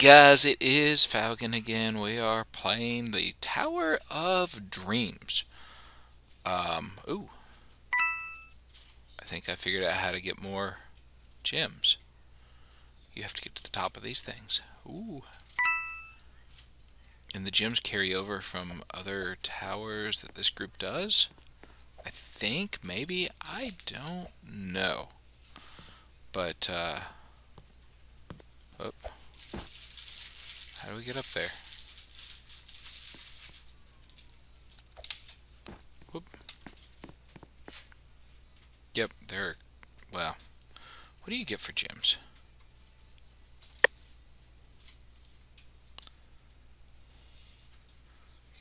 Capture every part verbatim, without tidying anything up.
guys, it is Faugaun again. We are playing the Tower of Dreams. Um, ooh. I think I figured out how to get more gems. You have to get to the top of these things. Ooh. And the gems carry over from other towers that this group does. I think, maybe, I don't know. But, uh... oh. How do we get up there? Whoop. Yep, there are... Wow. What do you get for gems?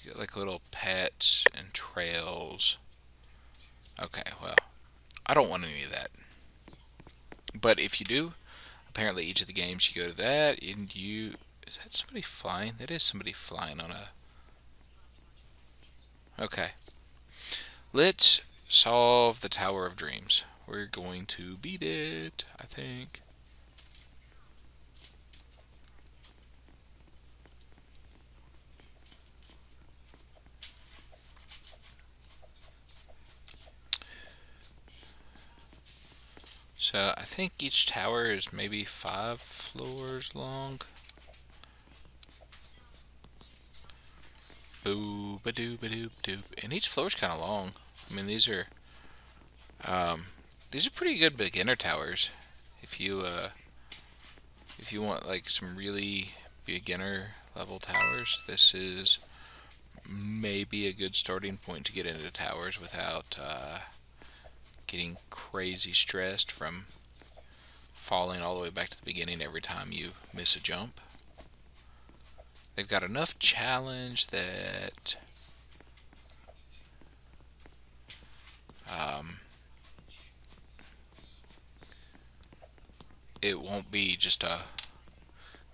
You get like little pets and trails. Okay, well, I don't want any of that. But if you do, apparently each of the games you go to that and you... Is that somebody flying? That is somebody flying on a... Okay. Let's solve the Tower of Dreams. We're going to beat it, I think. So, I think each tower is maybe five floors long. Boo, ba-doo, ba-doo, ba-doo. And each floor is kind of long. I mean, these are um, these are pretty good beginner towers. If you uh, if you want like some really beginner level towers, this is maybe a good starting point to get into towers without uh, getting crazy stressed from falling all the way back to the beginning every time you miss a jump. They've got enough challenge that um, it won't be just a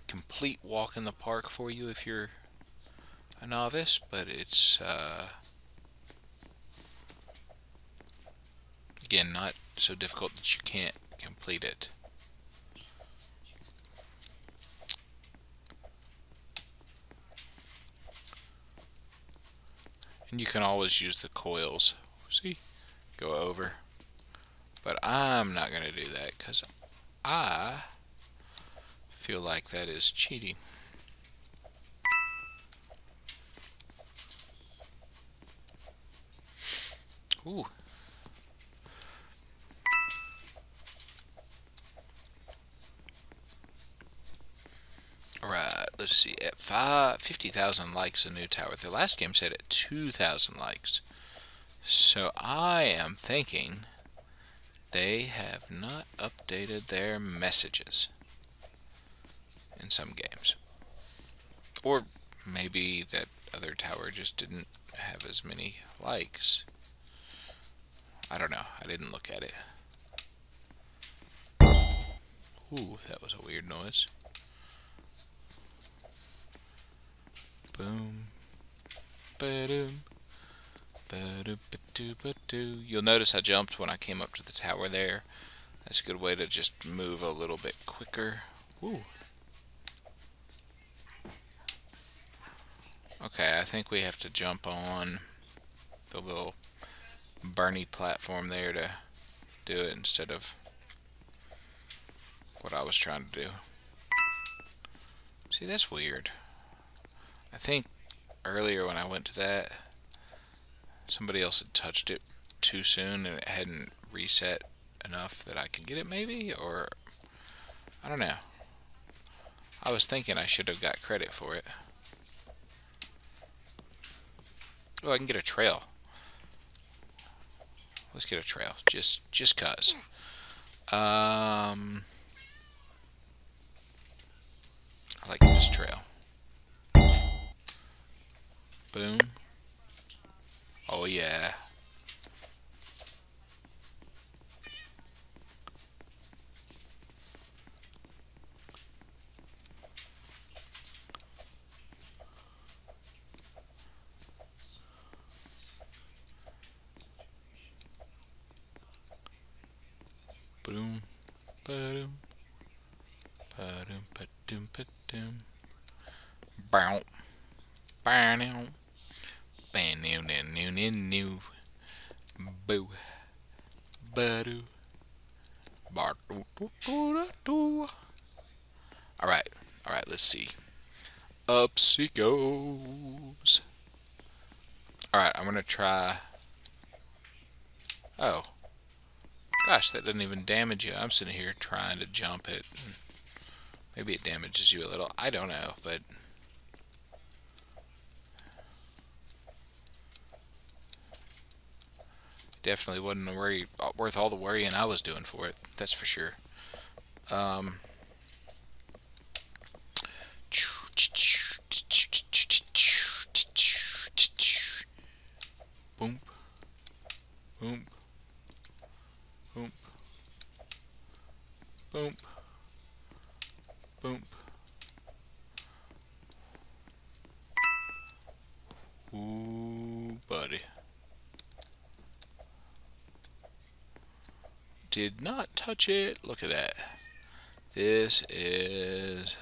complete walk in the park for you if you're a novice, but it's uh, again not so difficult that you can't complete it. And you can always use the coils. See? Go over. But I'm not going to do that because I feel like that is cheating. Ooh. Alright, let's see, at fifty thousand likes a new tower. The last game said at two thousand likes. So I am thinking they have not updated their messages in some games. Or maybe that other tower just didn't have as many likes. I don't know, I didn't look at it. Ooh, that was a weird noise. Boom, ba-doom, ba-doom, ba-doo, ba-doo. You'll notice I jumped when I came up to the tower there. That's a good way to just move a little bit quicker. Woo. Okay, I think we have to jump on the little Bernie platform there to do it instead of what I was trying to do. See, that's weird. I think earlier when I went to that, somebody else had touched it too soon and it hadn't reset enough that I could get it maybe, or I don't know. I was thinking I should have got credit for it. Oh, I can get a trail. Let's get a trail, just just 'cause. Um, I like this trail. Boom. Oh, yeah. Boom. Ba-dum. Ba-dum, ba-dum, ba-dum. bow, bow, bow, bow, boo, badoo, badoo. All right, all right. Let's see. Up she goes. All right, I'm gonna try. Oh, gosh, that doesn't even damage you. I'm sitting here trying to jump it. Maybe it damages you a little. I don't know, but definitely wasn't a worry, worth all the worrying I was doing for it. That's for sure. Um. Boom. Boom. Boom. Boom. Boom. Ooh, buddy. Did not touch it. Look at that. This is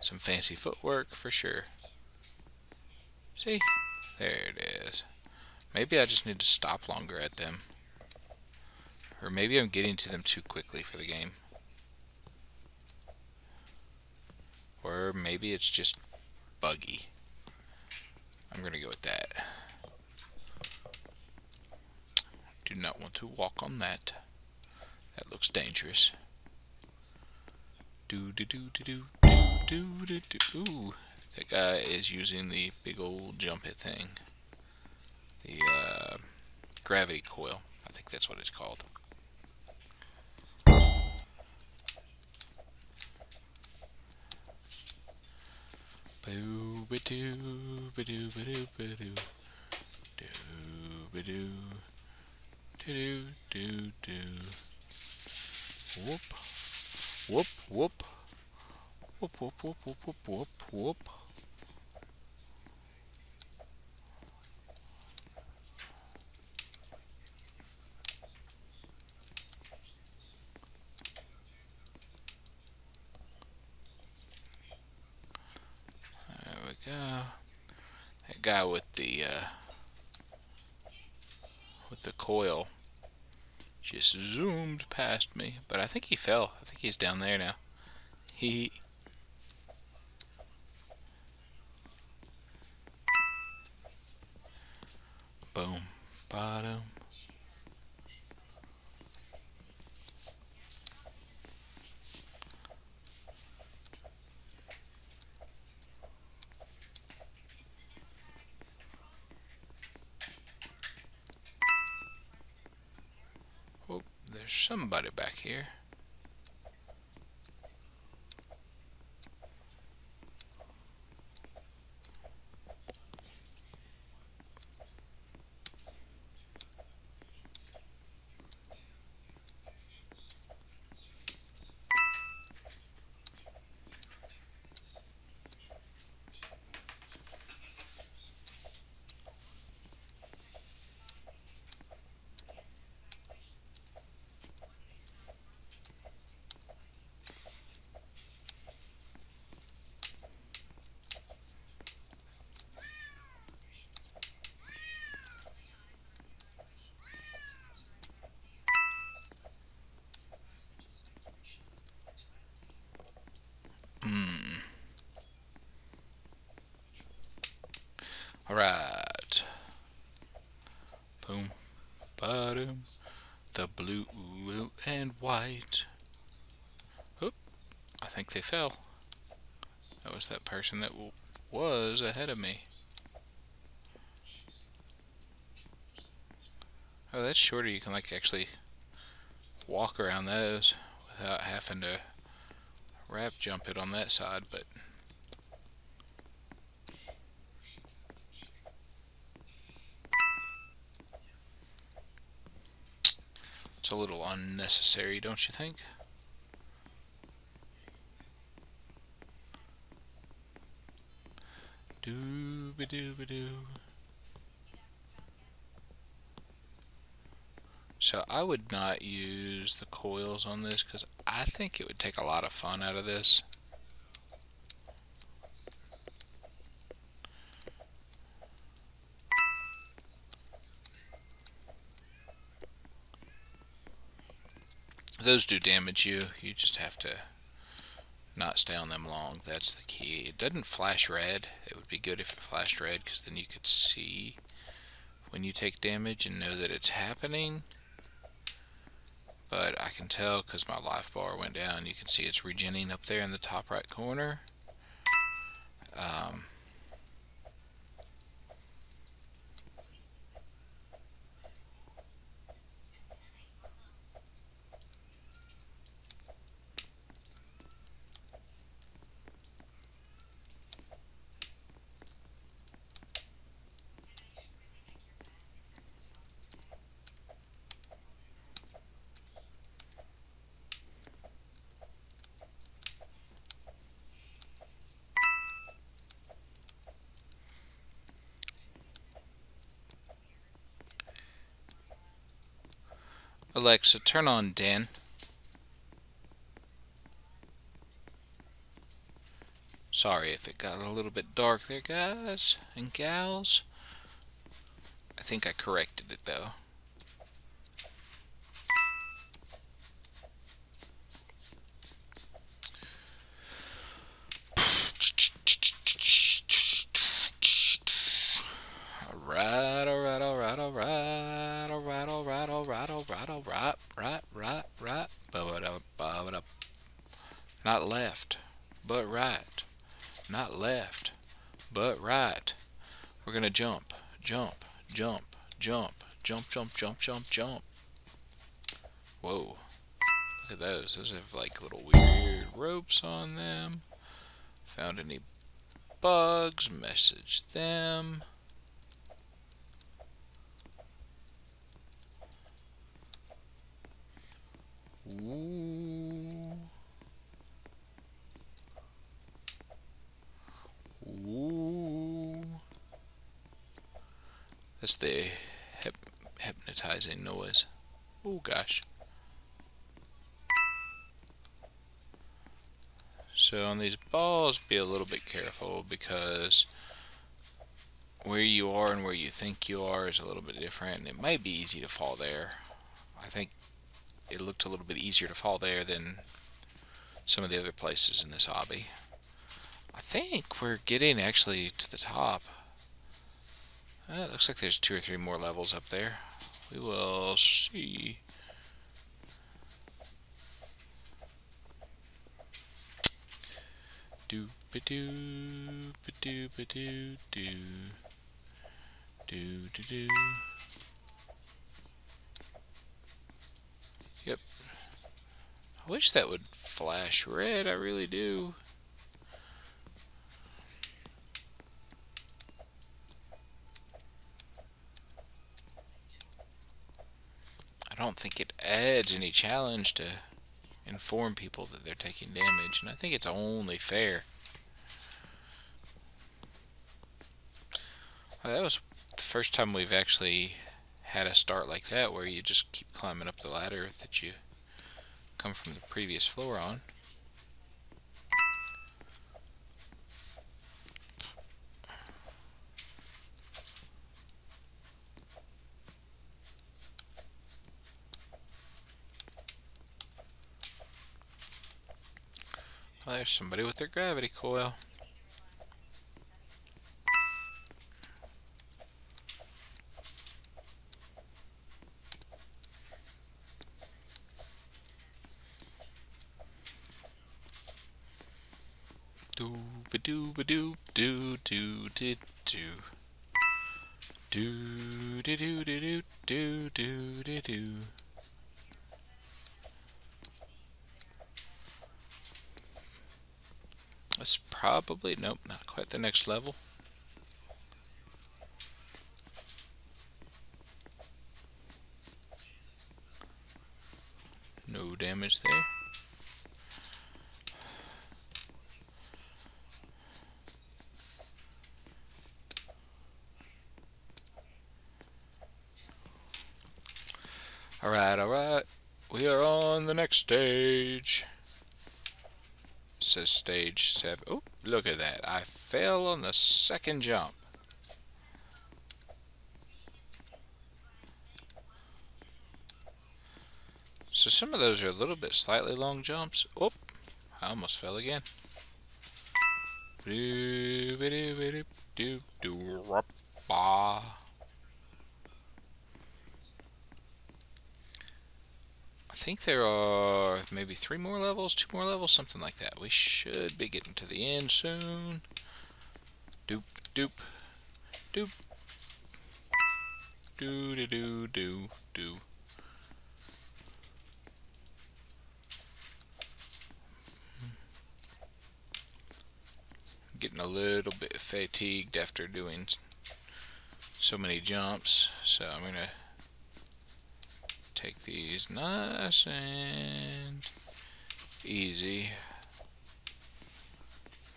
some fancy footwork for sure. See? There it is. Maybe I just need to stop longer at them. Or maybe I'm getting to them too quickly for the game. Or maybe it's just buggy. I'm gonna go with that. Do not want to walk on that. That looks dangerous. Do do do do do do do do do. Ooh, that guy is using the big old jump hit thing. The uh, gravity coil. I think that's what it's called. Boo ba doo ba doo ba doo ba doo ba doo doo doo doo. Whoop whoop whoop whoop whoop whoop whoop whoop whoop whoop. Guy with the uh, with the coil just zoomed past me, but I think he fell. I think he's down there now. He boom bottom. There's somebody back here. Alright. Boom. Bottom. The blue and white. Oop. I think they fell. That was that person that w was ahead of me. Oh, that's shorter. You can, like, actually walk around those without having to wrap jump it on that side, but... a little unnecessary, don't you think? Doo ba doo ba doo. So I would not use the coils on this because I think it would take a lot of fun out of this. Those do damage you. You just have to not stay on them long. That's the key. It doesn't flash red. It would be good if it flashed red, because then you could see when you take damage and know that it's happening. But I can tell because my life bar went down. You can see it's regenerating up there in the top right corner. Um, Alexa, turn on Dan. Sorry if it got a little bit dark there, guys and gals. I think I corrected it, though. Not left, but right. Not left, but right. We're gonna jump, jump, jump, jump, jump, jump, jump, jump, jump. Whoa. Look at those. Those have like little weird ropes on them. Found any bugs? Message them. Ooh. Ooh. That's the hip hypnotizing noise. Oh gosh. So on these balls, be a little bit careful, because where you are and where you think you are is a little bit different, and it might be easy to fall there. I think it looked a little bit easier to fall there than some of the other places in this hobby. I think we're getting actually to the top. Uh, it looks like there's two or three more levels up there. We will see. Do ba do ba do ba do do do do do. Yep. I wish that would flash red. I really do. I don't think it adds any challenge to inform people that they're taking damage, and I think it's only fair. Well, that was the first time we've actually had a start like that, where you just keep climbing up the ladder that you come from the previous floor on. Well, there's somebody with their gravity coil. Do ba do ba do do do do do do do do do do do do. That's probably, nope, not quite the next level. No damage there. Alright, alright. We are on the next stage. Says stage seven. Oh, look at that. I fell on the second jump. So some of those are a little bit slightly long jumps. Oop, I almost fell again. Do do do do ba. I think there are maybe three more levels, two more levels, something like that. We should be getting to the end soon. Doop, doop, doop. Do, do, do, do, do. Getting a little bit fatigued after doing so many jumps, so I'm going to take these nice and easy.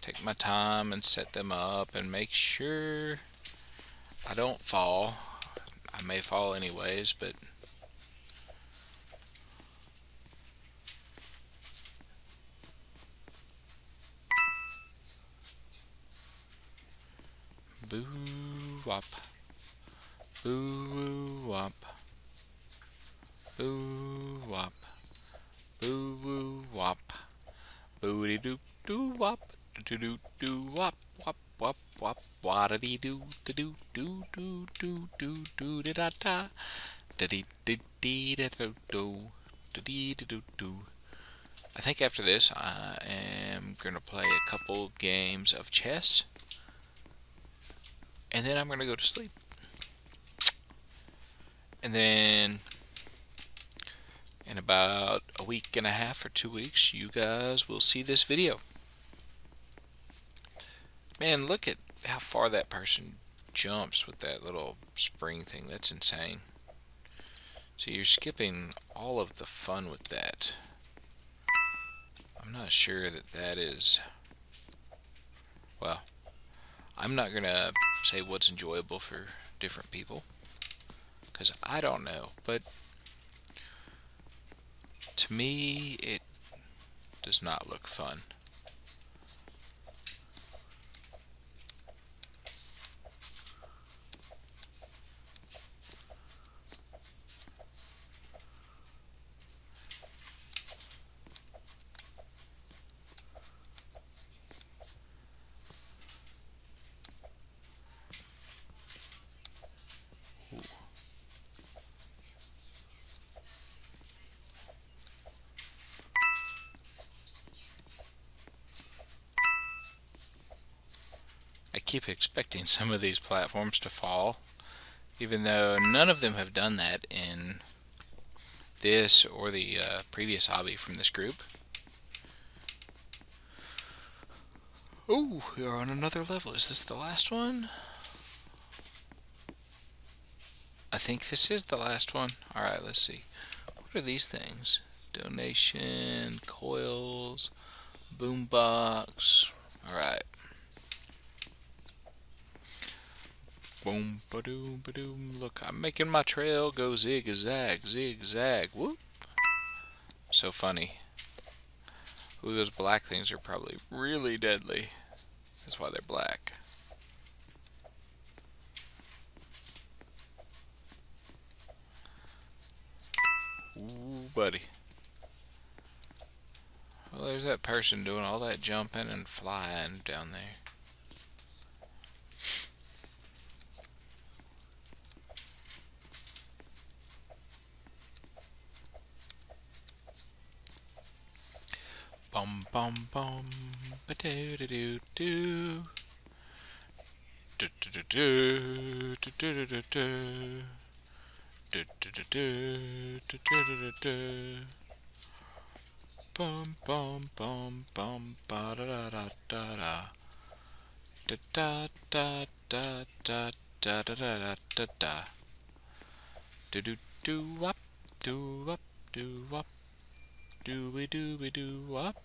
Take my time and set them up and make sure I don't fall. I may fall anyways, but boo-wop, boo-wop. Boo wop, boo woo wop, booty doo doo wop, doo doo doo wop, wop wop wop, wada dee doo doo doo doo doo doo doo dee da da, da dee dee dee da doo doo, da dee dee doo doo. I think after this, I am gonna play a couple games of chess, and then I'm gonna go to sleep, and then. In about a week and a half or two weeks, you guys will see this video. Man, look at how far that person jumps with that little spring thing. That's insane. So you're skipping all of the fun with that. I'm not sure that that is... Well, I'm not going to say what's enjoyable for different people, because I don't know, but... To me, it does not look fun. Keep expecting some of these platforms to fall, even though none of them have done that in this or the uh, previous hobby from this group. Ooh, we are on another level. Is this the last one? I think this is the last one. Alright, let's see. What are these things? Donation, coils, boombox. Alright. Boom, ba-doom, ba-doom. Look, I'm making my trail go zig-zag, zig-zag, whoop. So funny. Ooh, those black things are probably really deadly. That's why they're black. Ooh, buddy. Well, there's that person doing all that jumping and flying down there. Bum bum bum, ba do do do do, do do do do, do do do do, do do do do, do do do do, bum bum bum bum, ba da da da da da, da da da da da da da da da da, do do do up, do up, do up, do we do we do up.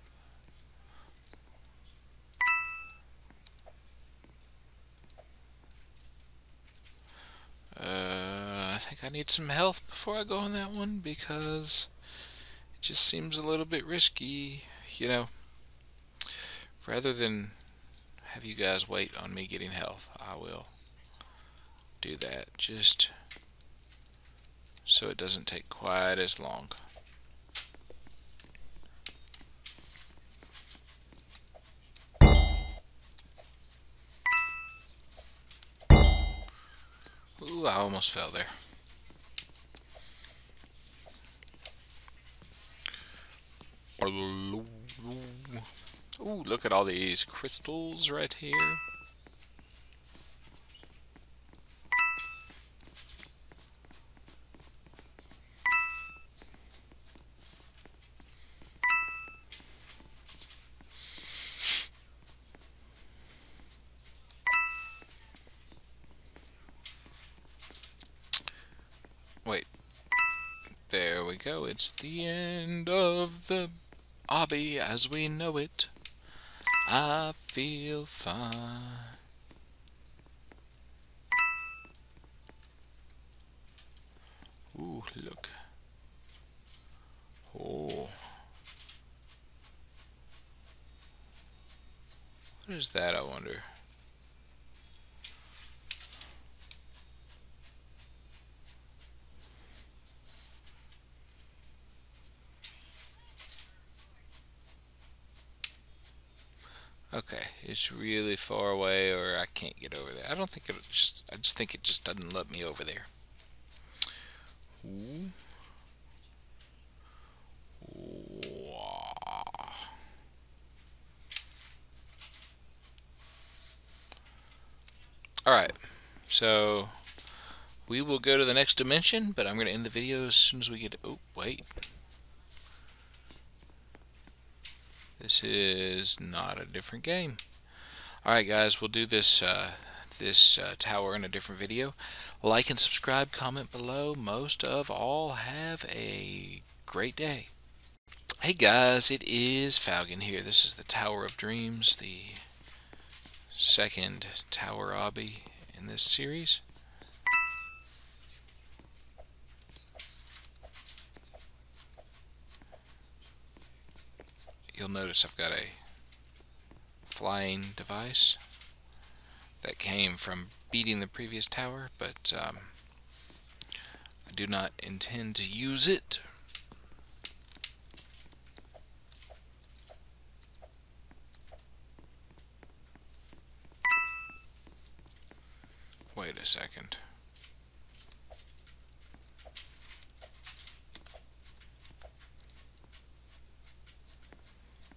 Uh, I think I need some health before I go on that one, because it just seems a little bit risky, you know. Rather than have you guys wait on me getting health, I will do that just so it doesn't take quite as long. Ooh, I almost fell there. Ooh, look at all these crystals right here. Go, it's the end of the obby as we know it. I feel fine. Ooh, look. Oh. What is that, I wonder? Okay, it's really far away, or I can't get over there. I don't think it just. I just think it just doesn't let me over there. Ooh. Ooh. All right, so we will go to the next dimension, but I'm going to end the video as soon as we get. Oh, wait. This is not a different game. Alright guys, we'll do this uh, this uh, tower in a different video. Like and subscribe, comment below. Most of all, have a great day. Hey guys, it is Faugaun here. This is the Tower of Dreams, the second tower obby in this series. You'll notice I've got a flying device that came from beating the previous tower, but um, I do not intend to use it. Wait a second.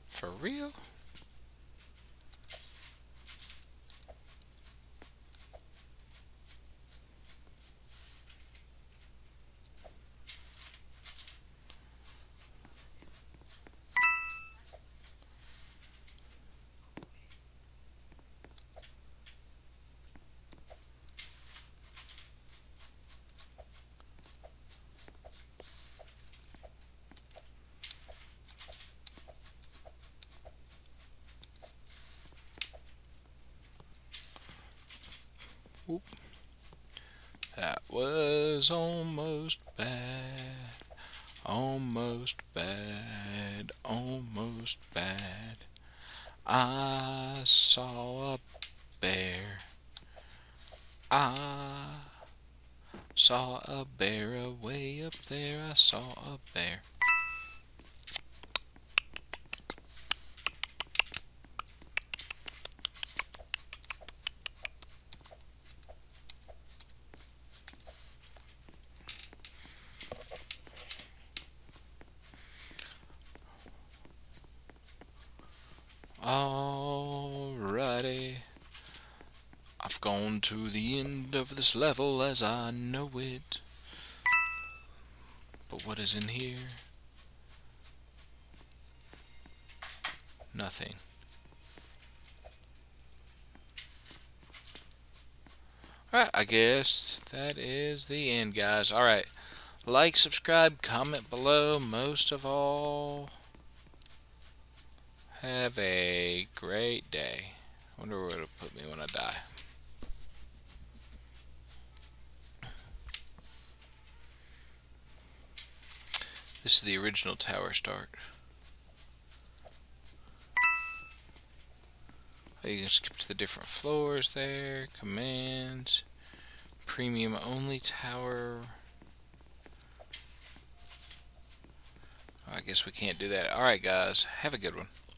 For real? Oop. That was almost bad, almost bad, almost bad. I saw a bear, I saw a bear away up there, I saw a bear. Alrighty, I've gone to the end of this level as I know it, but what is in here? Nothing. Alright, I guess that is the end, guys. Alright, like, subscribe, comment below, most of all... have a great day. I wonder where it'll put me when I die. This is the original tower start. You can skip to the different floors there. Commands. Premium only tower. I guess we can't do that. Alright guys, have a good one.